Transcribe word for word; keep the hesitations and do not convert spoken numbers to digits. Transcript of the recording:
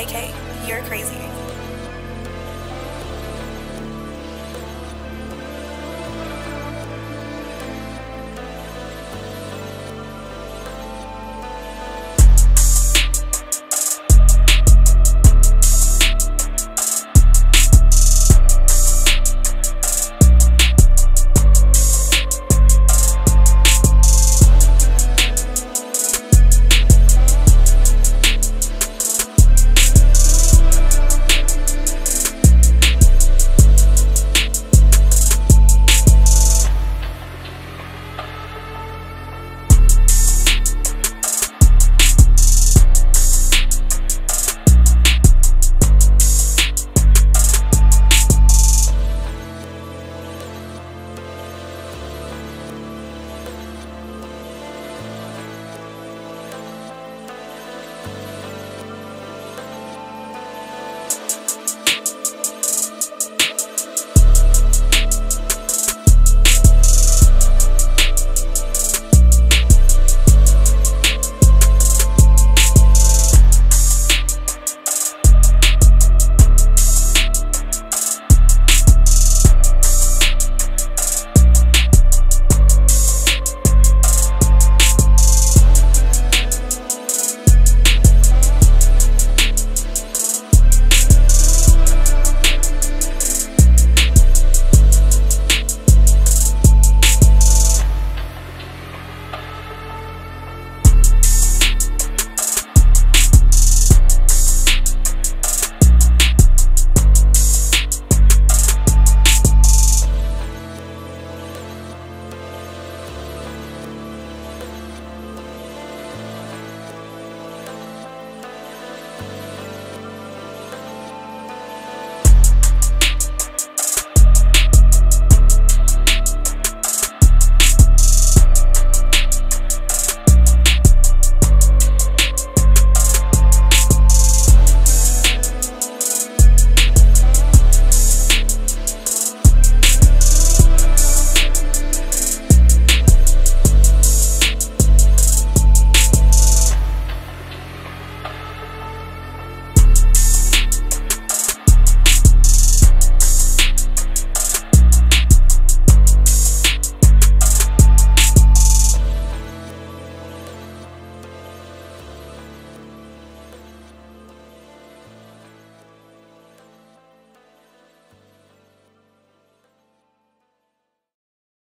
A K, you're crazy.